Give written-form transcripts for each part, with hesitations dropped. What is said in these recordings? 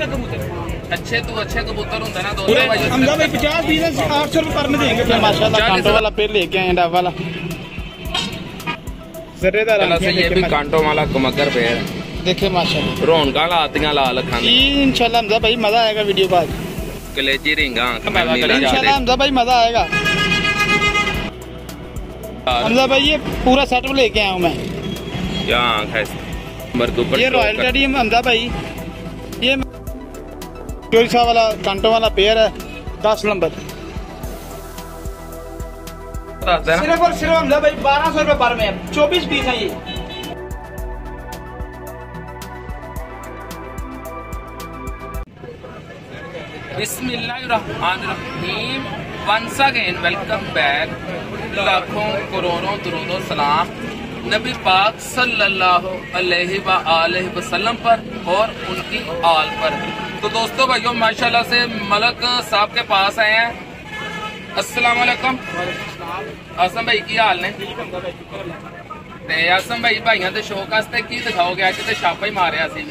अच्छा कबूतर, अच्छे तो अच्छा कबूतर होता ना दोस्तों। 50-800 पर में देंगे माशाल्लाह। वाला पेड़ लेके आए डाब वाला ये भी कांटों वाला कमकर पेड़ देखे माशाल्लाह। रौनक लातियां लाल खानी इंशाल्लाह। हमजा भाई मजा आएगा वीडियो बाद कलेजी रिंगा इंशाल्लाह। हमजा भाई मजा आएगा। हमजा भाई ये पूरा सेटअप लेके आया हूं मैं। क्या ये रॉयल टेडी हमजा भाई, ये चोरिसा वाला कांटों वाला पेयर है 10 नंबर। सिर्फ और सिर्फ हमजा भाई 1200 रुपए पर में 24 पीस है ये। बिस्मिल्लाहिर्रहमानिर्रहीम। Once again welcome back. लाखों करोड़ों दुरूद और सलाम नबी पाक सल्लल्लाहु अलैहि व आलिहि वसल्लम पर और उनकी आल पर। तो दोस्तों भाइयों माशाल्लाह से मलक साहब के पास आए हैं। अस्सलाम वालेकुम आसम भाई, की हाल ने? ते आसम भाई भाइयों के शौक वास्ते की दिखाओगे? अज तो छापा ही मारिया सी भाई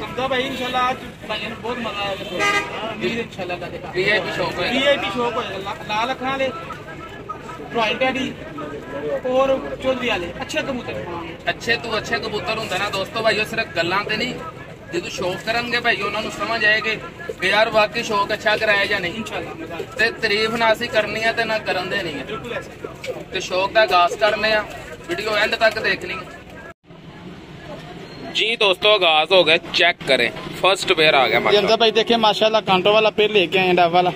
इंशाल्लाह। बहुत मजा आएगा। वीआईपी शौक होएगा। लाल अखा वाले रॉयल टैडी और चौधरी वाले अच्छे कबूतर। अच्छे तो अच्छे कबूतर होंगे ना दोस्तों भाई। सिर्फ गल्लां ते नहीं, जो शौक करेंगे भाई उन्होंने समझ आएगी कि यार वाकई शौक अच्छा कराया या नहीं। ते तारीफ ना असी करनी है ते ना करन देनी है। ते शौक दा आगाज करने आ। वीडियो एंड तक देखनी है जी दोस्तों। आगाज हो गए, चेक करें फर्स्ट पेयर आ गया माशाल्लाह भाई। देखिए माशाल्लाह कांटों वाला पेयर लेके आए डाब वाला।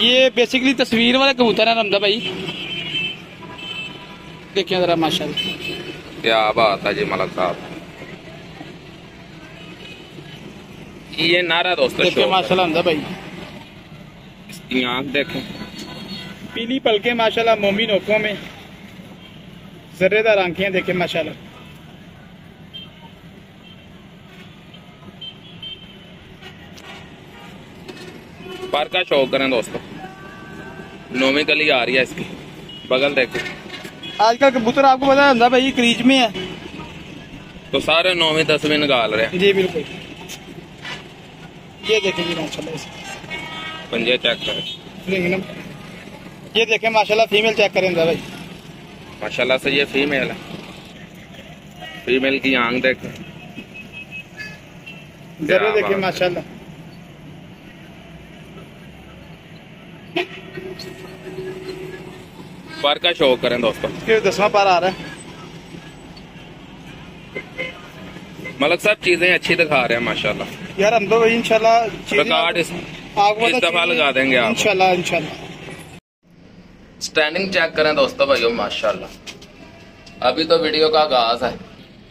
ये बेसिकली तस्वीर वाला कबूतर है रमदा भाई। देखिए जरा माशाल्लाह क्या बात है जी मलक साहब। ये नारा दोस्तों देखिए माशाल्लाह रमदा भाई। इसकी आँख देखें, पीली पलके माशाल्लाह, मोमिन आँखों में जर्रेदार आंखें देखे माशाल्लाह। पर का शौक करें दोस्तों। 9वीं गली आ रही है इसकी, बगल देखो। आजकल कबूतर आपको पता है भाई क्रीज में है तो सारे 9वीं 10वीं निकाल रहे हैं जी। बिल्कुल ये देखें जी माशाल्लाह। पंजे चेक करें, ये देखें माशाल्लाह। फीमेल चेक करें भाई माशाल्लाह से। ये फीमेल है, फीमेल की आंख देखें जरा, देखें माशाल्लाह। पर का शौक करें दोस्तों। 10वां पर आ रहा है मलक साहब। चीजें अच्छी दिखा रहे हैं माशाल्लाह यार। हम तो इंशाल्लाह रिकॉर्ड इस दफा लगा देंगे आप इंशाल्लाह इंशाल्लाह। स्टैंडिंग चेक करें दोस्तों भाइयों माशाल्लाह। अभी तो वीडियो का आगाज है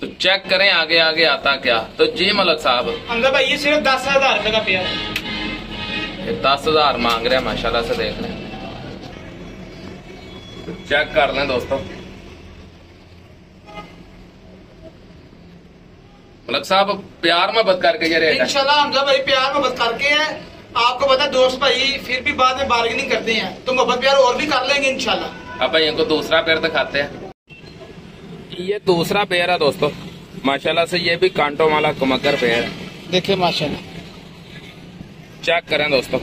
तो चेक करें आगे आगे आता क्या। तो जी मलक साहब अंदर भाई ये सिर्फ 10,000 रुपए का पेयर है। 10,000 मांग रहे हैं माशाल्लाह से। देख लें, चेक कर लें दोस्तों। मलक साहब प्यार में बत करके ये रेट इंशाल्लाह। हमजा भाई प्यार में बत करके है। आपको पता दोस्त भाई फिर भी बाद में बार्गेनिंग करते हैं तो मोहब्बत प्यार और भी कर लेंगे इंशाल्लाह। अब भाई इनको दूसरा पेयर दिखाते हैं। ये दूसरा पेयर है दोस्तों माशाल्लाह से। ये भी कांटों वाला कमकर पेयर है। देखिये माशाल्लाह चेक करें दोस्तों।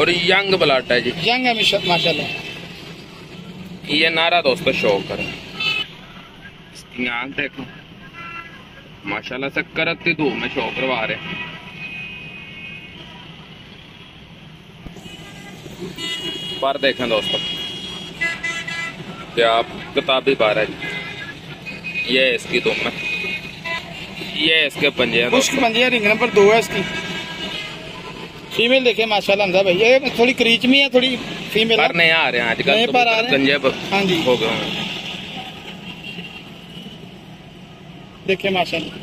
और यंग ब्लड है जी, यंग है माशाल्लाह। ये नारा दोस्तों शौक करें। इसकी आंख देखो माशाल्लाह से, करती धूप में शौक करवा रहे। पर देखें दोस्तों क्या किताबी बार है जी। ये इसकी धूप में, ये इसके पंजे पंजे रिंग नंबर 2 है इसकी। फीमेल देखे माशाल्लाह हमजा भाई। ये थोड़ी क्रीच में है, थोड़ी फीमेल पर नया आ रहे हैं आजकल तो हो गए हैं। देखे माशाल्लाह।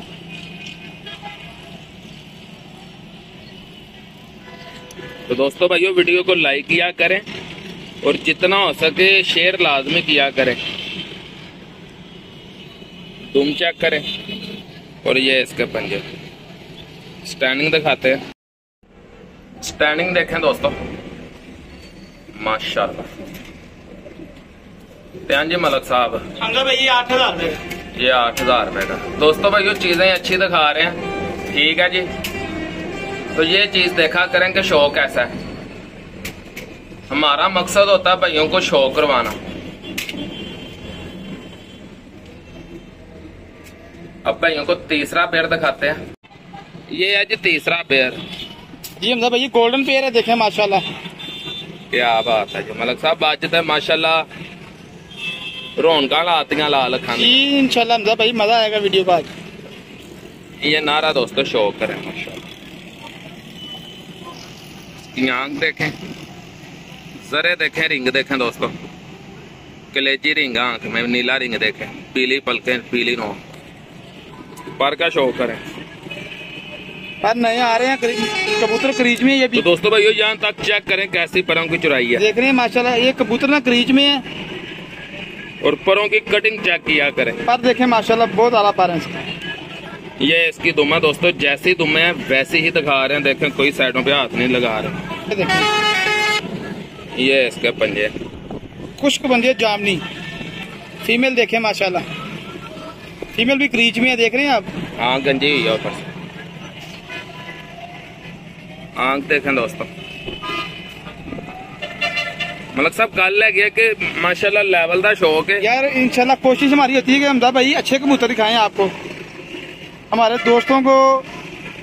तो दोस्तों भाइयों वीडियो को लाइक किया करें और जितना हो सके शेयर लाजमी किया करें। धूम चेक करें और ये इसके पंजे। स्टैंडिंग दिखाते हैं, स्टैंडिंग देखें दोस्तों माशाल्लाह। जी मलक साहब हमजा भाई ये 8,000 रुपए का। दोस्तों भाई चीजें अच्छी दिखा रहे हैं। ठीक है जी। तो ये चीज देखा करें कि शौक ऐसा है, हमारा मकसद होता है भाइयों को शौक करवाना। अब भाइयों को तीसरा पेयर दिखाते हैं। ये है जी तीसरा पेयर जी हमजा भाई, ये गोल्डन पेयर है, देखें माशाल्लाह क्या बात है जी। मलक साहब आज माशाल्लाह रौनका लातियां लाल खाने जी, इंशाल्लाह हमजा भाई मजा आएगा वीडियो का। ये नारा दोस्तों शौक करें माशाल्लाह। आंख देखें, जरे देखें, रिंग देखें दोस्तों, कलेजी रिंग, आंख में नीला रिंग देखें, पीली पलकें, पीली नौ पर का शौक करें। पर नए आ रहे हैं कबूतर क्रीज में, ये भी तो दोस्तों भाई यहाँ तक चेक करें कैसी परों की चुराई है, देख रहे हैं माशाल्लाह। ये कबूतर ना क्रीज में है और परों की कटिंग चेक किया करें, पर देखें माशाल्लाह बहुत आला पर है। ये इसकी दुमा दोस्तों, जैसी दुमे है वैसी ही दिखा रहे हैं, देखें कोई साइडों पे हाथ नहीं लगा रहे। देखें ये इसके पंजे, खुश्क पंजे, जामनी फीमेल, देखें माशाल्लाह फीमेल भी क्रीज में है, देख रहे हैं आप। हाँ गंजी हुई है ऊपर से, आंख देखें दोस्तों। मलक साहब कल है कि माशाल्लाह लेवल का शौक है यार। इंशाल्लाह कोशिश हमारी होती है कि हमदा भाई अच्छे कबूतर दिखाएं आपको, हमारे दोस्तों को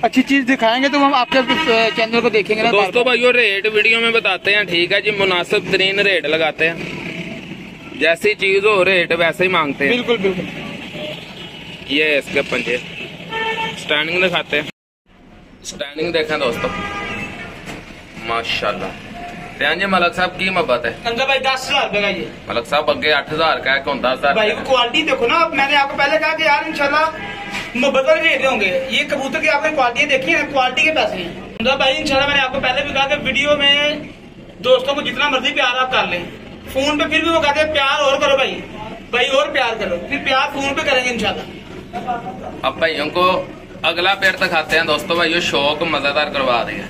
अच्छी चीज दिखाएंगे तो हम आपके चैनल को देखेंगे ना दोस्तों। भाई रेट वीडियो में बताते हैं, ठीक है जी, मुनासिब तरीन रेट लगाते हैं, जैसी चीज हो रेट वैसे ही मांगते हैं। बिल्कुल बिल्कुल। ये इसके पंजे, स्टैंडिंग दिखाते हैं, स्टैंडिंग देखें दोस्तों माशाल्लाह। मलक साहब की मोहब्बत है भाई, 10,000 का ये मलक साहब, अगे 8,000 का है, कौन 10,000 भाई। क्वालिटी देखो ना, मैंने आपको पहले कहा कि यार इंशाल्लाह मोहब्बत वाले रेट होंगे। ये कबूतर की आपने क्वालिटी देखी है, क्वालिटी के पैसे हैं भाई इंशाल्लाह। मैंने आपको पहले भी कहा कि वीडियो में दोस्तों को जितना मर्जी प्यार आप कर ले, फोन पे फिर भी वो कहते हैं प्यार और करो भाई, भाई और प्यार करो, फिर प्यार फोन पे करेंगे इंशाल्लाह। अब भाई उनको अगला पेड़ दिखाते हैं दोस्तों, भाई शौक मजेदार करवा देगा।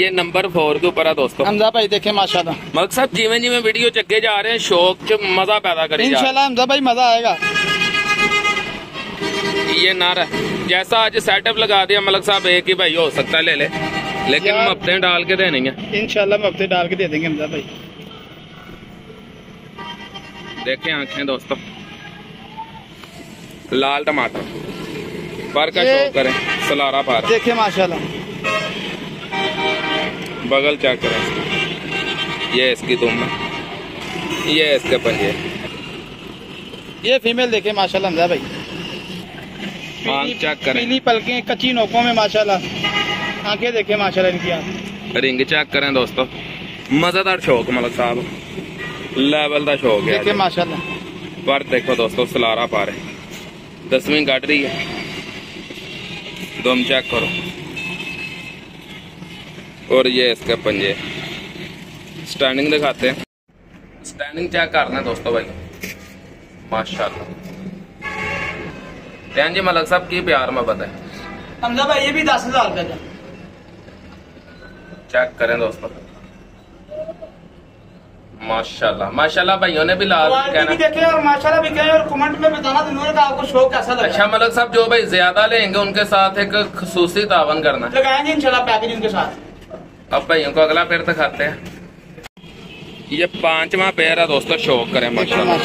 ये नंबर 4 के ऊपर है दोस्तों। हमजा भाई देखें माशाल्लाह। मलक साहब जीवन जीवन वीडियो चक्के जा रहे हैं, शौक से मजा पैदा करें इंशाल्लाह। हमजा भाई मजा आएगा। ये नारा जैसा आज सेटअप लगा दिया मलक साहब, एक ही भाई हो सकता है ले ले, लेकिन हम हफ्ते डाल के देने इंशाल्लाह, हफ्ते डाल के दे देंगे हमजा भाई। देखे आंखें दोस्तों, लाल टमाटर पर का शौक करें, सलारा पर देखे माशाल्लाह, बगल चेक करें। ये इसकी दुम, ये इसके पंजे, ये फीमेल देखे माशाल्लाह हमजा भाई, आंख चेक करें, पीली पलकें, कच्ची नोकों में माशाल्लाह, आंखें देखे माशाल्लाह इनकी, आंख रिंग चेक करें दोस्तों। मजेदार शौक मलक साहब, लेवल का शौक है देखे माशाल्लाह। पर देखो दोस्तों सलारा पारे, 10वीं काट रही है, दुम चेक करो। और ये इसके पंजे, स्टैंडिंग दिखाते हैं, स्टैंडिंग चेक करना है दोस्तों भाई माशाल्लाह। जी मलक साहब की प्यार में बताएं हमजा भाई, ये भी 10,000 रुपये का चेक करें दोस्तों माशाल्लाह। माशाल्लाह भाइयों ने भी लाल भी देखे और माशाल्लाह भी कहे, और कमेंट में बताना उन्होंने कहा आपको शौक कैसा लगा। अच्छा मलक साहब जो भाई ज्यादा लेंगे उनके साथ एक खसूसी तावन करना लगाएंगे इंशाल्लाह, पैकेज उनके साथ। अब भाइयों को अगला पेड़ दिखाते हैं। ये 5वां पेड़ है दोस्तों, शौक करें माशाल्लाह।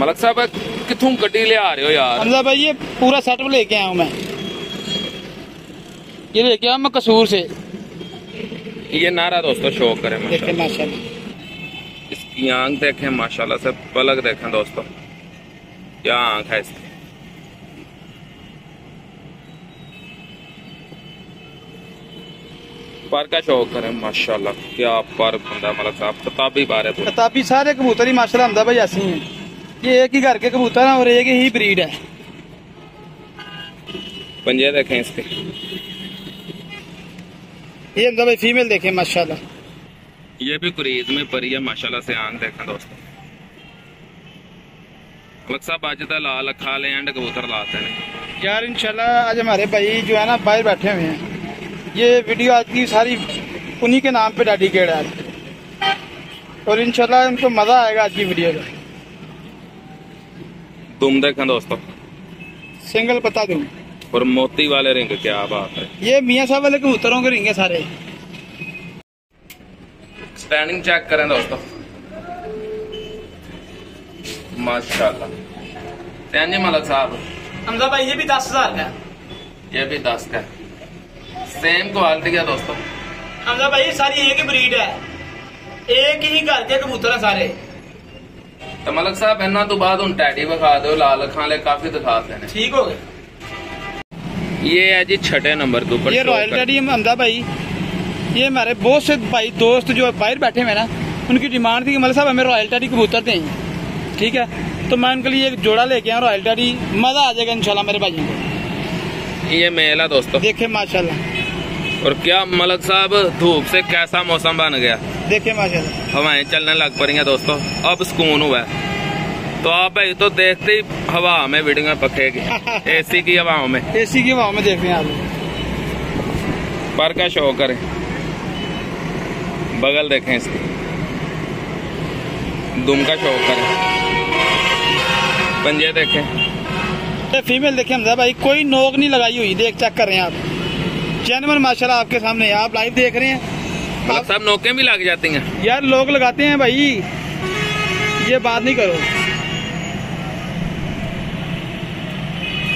मलक साहब कितों गड्डी ले आ रहे हो यार। हमजा भाई ये पूरा सेटअप लेके आया हूँ मैं, ये लेके आया मैं कसूर से। ये नारा दोस्तों शौक करें माशाल्लाह। इसकी आंख देखें माशाल्लाह से, पलक देखें दोस्तों, क्या आंख है इसकी। पर का शौक करें माशाल्लाह, क्या पर बंदा मलक साहब, खताबी बार है, खताबी सारे कबूतर ही माशाल्लाह हमदा भाई ऐसे हैं, ये एक ही घर के कबूतर हैं और एक ही ब्रीड है। पंजे देखें इसके, ये हमदा भाई फीमेल देखें माशाल्लाह, ये भी कुरीज में परी है माशाल्लाह से, आंख देखें दोस्तों। मलक साहब आज तो लाल खा ले एंड कबूतर लाते हैं यार इंशाल्लाह। आज हमारे भाई जो है ना बाहर बैठे हुए हैं, ये वीडियो आज की सारी उन्हीं के नाम पे डाली गेड़ आज, और इंशाल्लाह इनको मजा आएगा आज की वीडियो का। दुम देखें दोस्तों, सिंगल बता दूं। और मोती वाले रिंग, क्या बात है, ये मियां साहब वाले कबूतरों के रिंग है सारे। स्टैंडिंग चेक करें दोस्तों, माशाल्लाह। माशाल्लाह मलक साहब, हमजा भाई ये भी 10,000 का है, ये भी 10 का है, सेम क्वालिटी है दोस्तों। हमजा भाई सारी एक ब्रीड है, एक ही घर के कबूतर है सारे। तो मलक साहब इन्हों तो बाद उन टैडी विखा दो, लाल खाले काफी दिखाते हैं। ठीक हो गए। ये है जी 6 नंबर के ऊपर ये रॉयल टैडी हमजा भाई। ये हमारे बहुत से भाई दोस्त जो बाहर बैठे हुए ना, उनकी डिमांड थी कि मलक साहब हमें रॉयल टैडी कबूतर दें। ठीक है, तो मैं उनके लिए एक जोड़ा लेके आया रॉयल टैडी, मजा आ जाएगा इंशाल्लाह मेरे भाई को। ये मेला दोस्तों देखे माशाल्लाह, और क्या मलक साहब धूप से कैसा मौसम बन गया, देखे माशाल्लाह हवाएं चलने लग पड़ी हैं दोस्तों। अब सुकून हुआ है, तो आप भाई तो देखते ही हवा में वीडियो पकेगी, एसी की हवाओं में, एसी की हवाओं में देख रहे हैं आप। पर का शो करें, बगल देखें इसकी, दुम का शो करें, पंजे देखें। ये फीमेल देखें हमजा भाई, कोई नोक नहीं लगाई हुई, देख चेक कर रहे हैं आप, जेन्युइन माशाल्लाह आपके सामने। आप लाइव देख रहे हैं आप, सब नोकें भी लग जाती हैं यार, लोग लगाते हैं भाई, ये बात नहीं करो,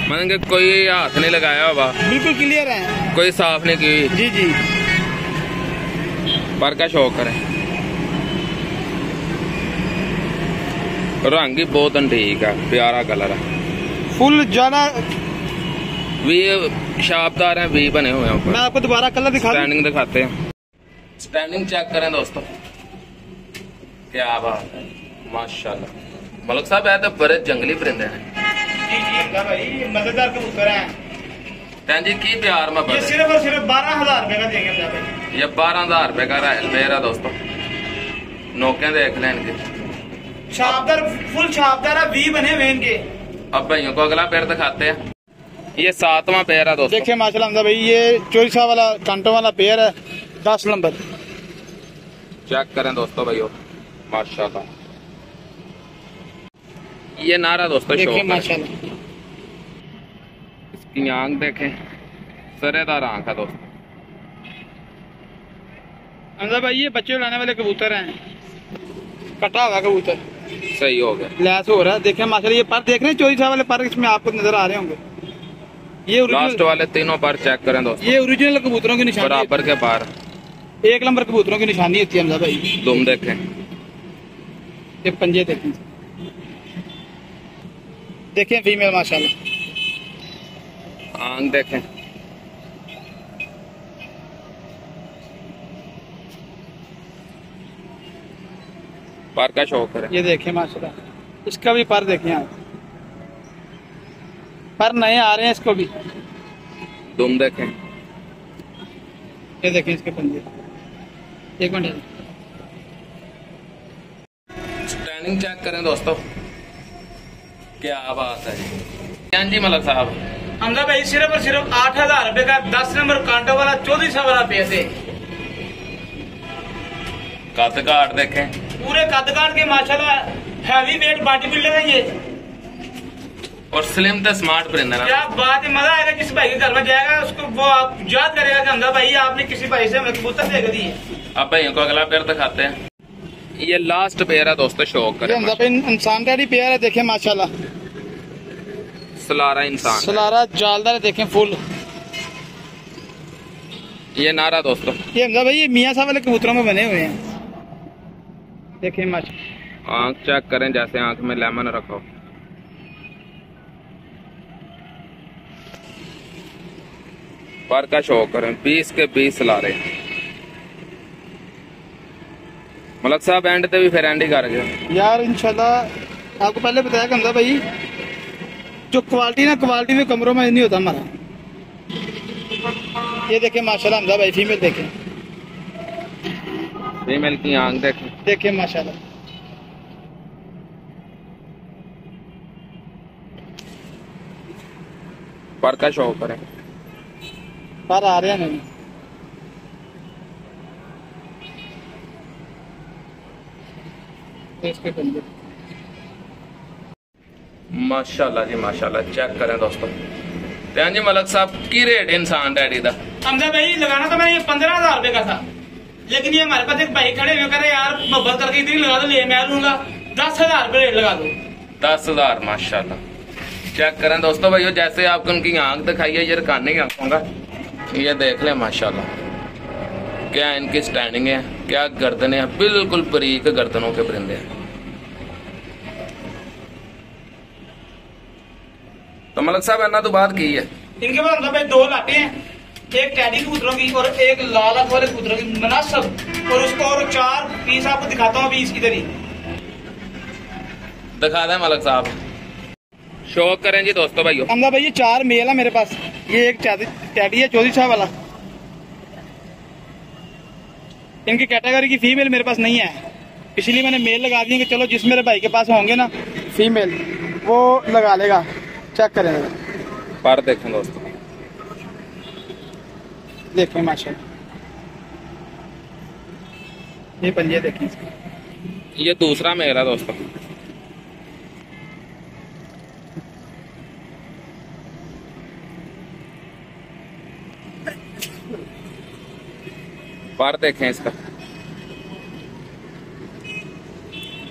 मैंने कोई हाथ नहीं लगाया हुआ, बिल्कुल क्लियर है, कोई साफ नहीं की। जी जी, पर का शौक करें, रंग ही बहुत ठीक है, प्यारा कलर है, फुल ज्यादा वी शाबदार है, वी बने हुए हैं। मैं आपको दोबारा कलर दिखा, स्टैंडिंग दिखाते हैं, स्टैंडिंग चेक करें दोस्तों, क्या बात है माशाल्लाह। मलक साहब है तो बड़े जंगली परिंदे हैं। जी जी भाई, मजेदार कबूतर हैं। जी की प्यार में ये सिर्फ और सिर्फ 12,000 रुपए का देंगे, ये 12,000 रुपए का मेरा दोस्तों। नोके देख लें इनके, छापदार फुल छापदार है, वी बने हुए इनके। अब भाइयों को अगला पैर दिखाते हैं, ये 7वां पैर है दोस्तों। देखिए माशाल्लाह हमजा भाई, ये चोरीसा वाला कांटों वाला पैर है, 10 नंबर चेक करें दोस्तों भाइयों, माशाल्लाह। ये नारा दोस्तों देखिए माशाल्लाह, इसकी आंख देखें, सरेदार आंख है दोस्तों। हमजा भाई ये बच्चे उड़ाने वाले कबूतर हैं, कटा हुआ कबूतर, सही हो गया, लैस हो रहा है, देखें माशाल्लाह। ये पर देख रहे हैं चोरी साहब वाले पर, इसमें आपको नजर आ रहे होंगे, ये लास्ट वाले तीनों पर चेक करें दोस्तों, ये ओरिजिनल कबूतरों की निशानी, बराबर के पार 1 नंबर कबूतरों की निशानी होती है हमजा भाई। दुम देखें, ये पंजे देखें, देखें फीमेल माशाल्लाह, आंख देखें, पर का शौक है, ये देखें माशाल्लाह। इसका भी पर देखें आप, पर नए आ रहे हैं, इसको भी दुम देखें, ये देखें इसके पंजे। एक मिनट, स्टैंडिंग चेक करें दोस्तों, क्या बात है जी मलक साहब। हमजा भाई सिर्फ और सिर्फ 8,000 रुपए का 10 नंबर कांटो वाला 34 वाला पैसे, कद काट देखें, पूरे कद काट के माशाल्लाह, हैवी वेट बॉडी बिल्डर है ये, और स्लिम तो स्मार्ट परिंदा है। क्या बात है, मजा आएगा जिस भाई के घर में जाएगा, उसको वो आप याद करेगा कि हमजा भाई आपने किसी भाई से हमें कबूतर दे दिए। अब भाइयों को अगला पेयर दिखाते हैं, ये लास्ट पेयर है दोस्तों, शौक करें। हमजा भाई इंसान टैडी पेयर है, देखें माशाल्लाह, सलारा इंसान, सलारा जालदार देखें फुल। ये नारा दोस्तों, ये हमजा भाई ये मियां साहब वाले कबूतरों में बने हुए हैं, देखें माशाल्लाह। आंख चेक करें, जैसे आंख में लेमन रखो, पर का शो करें, 20 के 20 लारे। मलक साहब एंड ते भी फिर एंड ही कर गए यार इंशाल्लाह। आपको पहले बताया हमजा भाई, जो क्वालिटी ना, क्वालिटी में कमरों में नहीं होता हमारा। ये देखें माशाल्लाह हमजा भाई, फीमेल देखें, फीमेल की आंख देखें, देखें माशाल्लाह। पर का शो करें, पर आ रहे हैं नहीं। माशाल्लाह जी माशाल्लाह, चेक करें दोस्तों। जी मलक साहब की रेट इंसान डैडी का हमजा भाई लगाना तो मैंने 15,000 रूपये का था, लेकिन ये हमारे पास एक भाई खड़े हुए कह रहे यार मोहब्बत करके इतनी लगा दो, ले मैं लूंगा 10,000 रूपये रेट लगा दो 10,000। माशाल्लाह चेक करें दोस्तों भाई, जैसे आपको उनकी आंख दिखाई है ये रखानी आंखों का, ये देख लें माशाल्लाह क्या इनकी स्टैंडिंग है, क्या गर्दने हैं, बिल्कुल बरीक गर्दनों के परिंदे हैं। तो मलक साहब इन्होंने तो बात की है, इनके पास भाई दो लाटे हैं, एक टैडी कबूतरों की और एक लाल आंख वाले कबूतरों की मुनासब, और उसको और 4 पीस आपको दिखाता हूँ। अभी इसकी तरह दिखा दें मलक साहब, शो करें जी दोस्तों भाई। हमला भाई ये 4 मेल है मेरे पास, ये एक टैडी है 24 वाला, इनकी कैटेगरी की फीमेल मेरे पास नहीं है, इसलिए मैंने मेल लगा दी कि चलो जिस मेरे भाई के पास होंगे ना फीमेल वो लगा लेगा। चेक करें पर देखें दोस्तों, देखें माशाल्लाह ये पंजे देखें, ये दूसरा मेल है दोस्तों। पर देखें इसका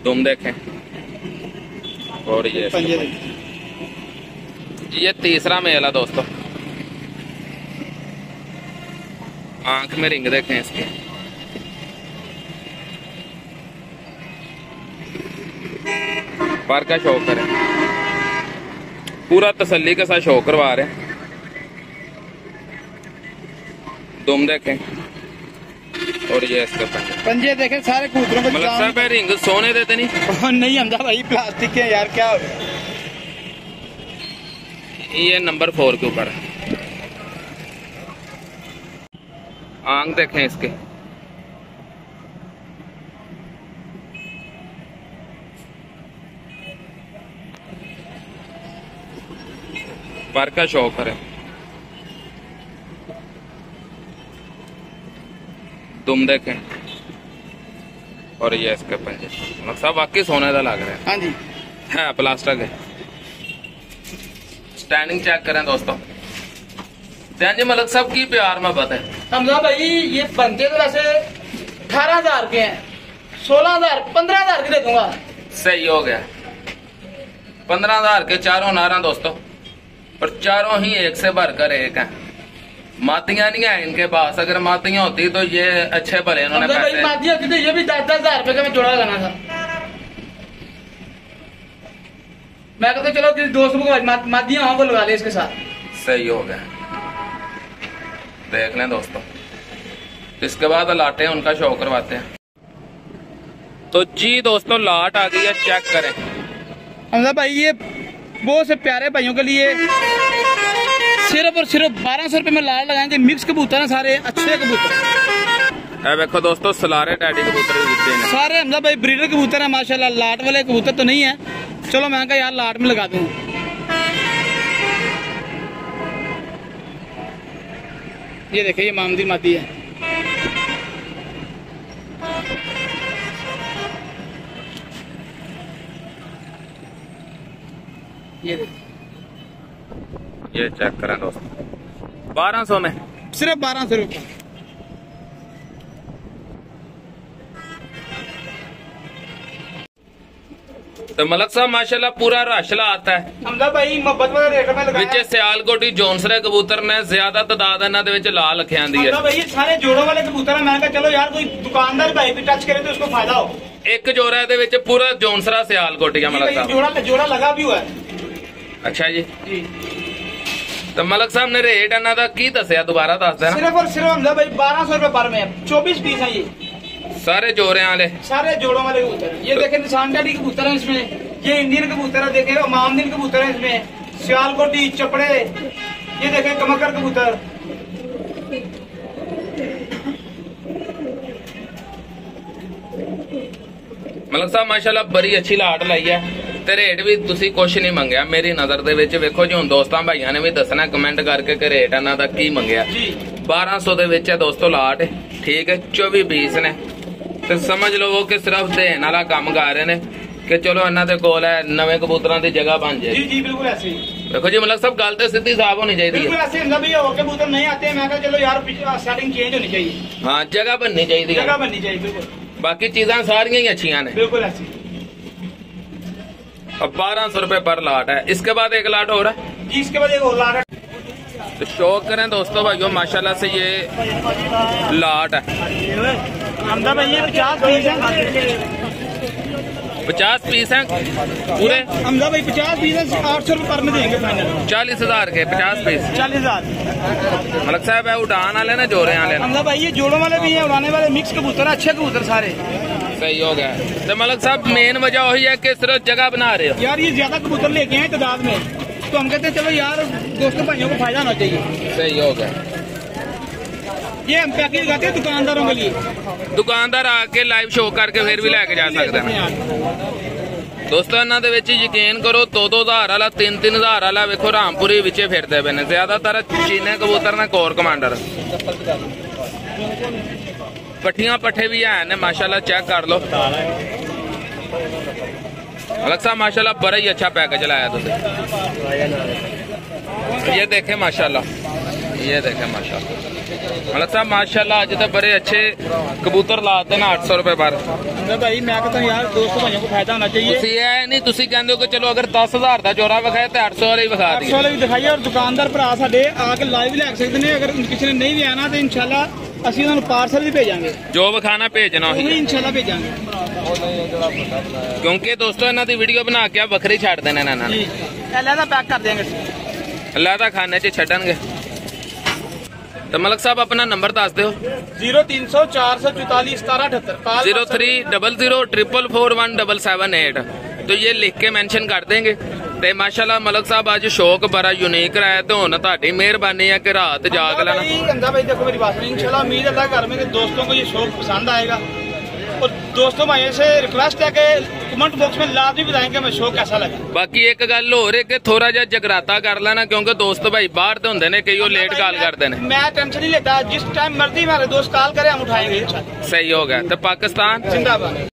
तुम देखें, और ये पंजे देखें, ये तीसरा मेल है दोस्तों। आंख में रिंग देखें इसके, पर का शो करें, पूरा तसल्ली के साथ शो करवा रहे हैं। दुम देखें और ये इसके पंजे देखें, सारे कबूतरों को मलक साहब रिंग सोने देते नहीं नहीं हमदा भाई प्लास्टिक के यार क्या हो गया। ये नंबर 4 के ऊपर आंख देखें इसके, पर का शो करें, तुम देखें और ये इसके पंजे, मतलब वाकई सोने का लग रहा है। हाँ जी है प्लास्टिक है। स्टैंडिंग चेक करें दोस्तों। जी मलक साहब की प्यार में बात है हमजा भाई, ये बनते तो वैसे 18,000 के हैं, 16,000 15,000 के दे दूंगा। सही हो गया, 15,000 के चारों नारा दोस्तों, और चारों ही एक से भरकर एक हैं। मातियां नहीं है इनके पास, अगर मातियां होती तो ये अच्छे भले इन्होंने पैसे मातियां होती तो ये भी 10-10,000 रुपए का मैं जोड़ा लगाना था। मैं कहता चलो किसी दोस्त को मादियां हों वो लगा ले इसके साथ। सही हो गया, देख लें दोस्तों। इसके बाद लाटे उनका शो करवाते हैं। तो जी दोस्तों लाट आ गई है, चेक करें हमजा भाई। ये बहुत से प्यारे भाइयों के लिए सिर्फ और सिर्फ 1200 रुपए में लाट लगाएंगे। मिक्स कबूतर है सारे, अच्छे कबूतर है। देखो दोस्तों सलारे टैडी कबूतर सारे हमजा भाई ब्रीडर कबूतर है माशाल्लाह, लाट वाले कबूतर तो नहीं है। चलो मैं कहा यार लाट में लगा दूं। ये देखिए ये मामदी मादी है, ये देखिए, ये चेक करें दोस्तों। 1200 में सिर्फ 1200 रुपये। तो मलक साहब माशाल्लाह पूरा राशला आता है। हमदा भाई मोहब्बत वाला रेट में लगाया विच सियालकोटी जोनसरे कबूतर ने ज्यादा तादाद इन्हां दे विच ला रखियां दी है। हमदा भाई सारे जोड़ों वाले कबूतर है, मैं कहा चलो यार कोई दुकानदार भाई भी टच करे तो उसको फायदा हो। एक जोड़ा दे विच पूरा जोनसरा सियालकोटी है मलक साहब, जोड़ा लगा भी हुआ है। अच्छा जी, तो मलक साहब ने रेट इन्हां दा की दस्या, दोबारा दस देना। सिर्फ और सिर्फ हमदा भाई 1200 रुपए पर में 24 पीस है। ये सारे जोड़े वाले, सारे जोड़ों वाले कबूतर। ये देखे निशान टैडी कबूतर है इसमें, ये इंडियन कबूतर है, देखे ओमानदीन कबूतर है इसमें, सियालकोटी चपड़े, ये देखे कमकर कबूतर। मलक साहब माशाल्लाह बड़ी अच्छी लाट लाई है, ते रेट भी तुसी कुछ नहीं मंगया मेरी नजर दे विच। वेखो जी हुण दोस्तां भाइयां ने भी दसना कमेंट करके कि रेट इन्हां दा की मंगया। 1200 दे विच है दोस्तों लाट, ठीक है। 24-20 ने समझ लो कि सिर्फ देने वाला काम कर रहे ने। कि चलो इन्हां दे कोल है नवे कबूतरां दी जगह बन जाए। जी जी बिल्कुल ऐसे ही देखो जी, मतलब सब गल तो सीधी साफ होनी चाहिए। बिल्कुल ऐसे ही नवे और कबूतर नहीं आते हैं, मैं कहा चलो यार सेटिंग चेंज होनी चाहिए। हां जगह बननी चाहिए, जगह बननी चाहिए। बिल्कुल बाकी चीज़ां सारी ही अच्छी ने। बिल्कुल ऐसे। अब 1200 रुपए पर लाट है, इसके बाद एक लाट और है जी, इसके बाद एक और लाट है। तो शौक करें दोस्तों भाइयों, माशाल्लाह से ये लाट है। 50 पीस हैं पूरे हमजा भाई, 50 पीस है। 800 रुपए पर में देंगे फाइनल। 40,000 के 50 पीस 40,000। मलक साहब है उड़ान वाले ना जोड़े वाले? हमजा भाई ये जोड़ों वाले भी हैं, उड़ाने वाले मिक्स कबूतर है, अच्छे कबूतर सारे। सही हो गया। तो मलक साहब मेन वजह वही है कि सिर्फ जगह बना रहे हो यार, ये ज्यादा कबूतर लेके आए तादाद में, तो हम कहते हैं चलो यार दोस्तों भाइयों को फायदा होना चाहिए। सही हो गया। ये हम पैकेज लगाते हैं दुकानदारों के लिए, दुकानदार आके लाइव शो करके फिर भी लेके जा सकते हैं। दोस्तों इन्होंने यकीन करो 2-2 हज़ार आला 3-3 हज़ार आला वेखो रामपुरी विचे फिरते पे ने, ज्यादातर चीने कबूतर ने कोर कमांडर पट्ठिया पट्ठे भी है ने माशाल्लाह। चेक कर लो अलग साहब, माशाल्लाह बड़ा ही अच्छा पैकेज लाया तुझे। ये देखे माशाल्लाह, ये देखें माशाल्लाह, अलग साहब माशाल्लाह अज तो बड़े अच्छे कबूतर लाते ना 800 रुपए पर। भाई मैं कहता हूं यार दोस्तों भाइयों को फायदा होना चाहिए। तुसी ऐ नहीं, तुसी कहंदे हो कि चलो अगर 10,000 दा जोड़ा विखाए तो 800 वाले ही विखा दे, 800 वाले भी दिखाइए। और दुकानदार भरा साडे आके लाइव ले सकदे ने, अगर किसी ने नहीं भी आना तो इंशाल्लाह ਅਸੀਂ ਤੁਹਾਨੂੰ ਪਾਰਸਲ ਵੀ ਭੇਜਾਂਗੇ, ਜੋ ਵਿਖਾਣਾ ਭੇਜਣਾ ਉਹ ਇਨਸ਼ਾਅੱਲਾ ਭੇਜਾਂਗੇ। ਕਿਉਂਕਿ ਦੋਸਤੋ ਇਹਨਾਂ ਦੀ ਵੀਡੀਓ ਬਣਾ ਕੇ ਆ ਵੱਖਰੀ ਛੱਡ ਦੇਣਾ ਇਹਨਾਂ ਨਾਲ, ਅੱਲਾ ਦਾ ਪੈਕ ਕਰ ਦੇਾਂਗੇ, ਅੱਲਾ ਦਾ ਖਾਨੇ 'ਚ ਛੱਡਣਗੇ। तो मलक साहब अपना नंबर दस दो। 0300 444 1778 0300044177 8। तो ये लिख के मेंशन कर देंगे। तो माशाल्लाह मलक साहब आज शौक बड़ा यूनिक रहा है, तो हम ताकि मेहरबानी है कि रात जाग लेना। देखो मेरी बात इंशाल्लाह उम्मीद है घर में दोस्तों को ये शौक पसंद आएगा। और दोस्तों भाई से रिक्वेस्ट है कि कमेंट बॉक्स में लाजमी बताएंगे हमें शो कैसा लगा। बाकी एक गल हो रही है थोड़ा जा जगराता कर लेना, क्योंकि दोस्त भाई बाहर तो होंगे ने कई लेट कॉल करते हैं। मैं टेंशन नहीं लेता, जिस टाइम मर्जी हमारे दोस्त कॉल करे हम उठाएंगे। सही हो गया। तो पाकिस्तान जिंदाबाद।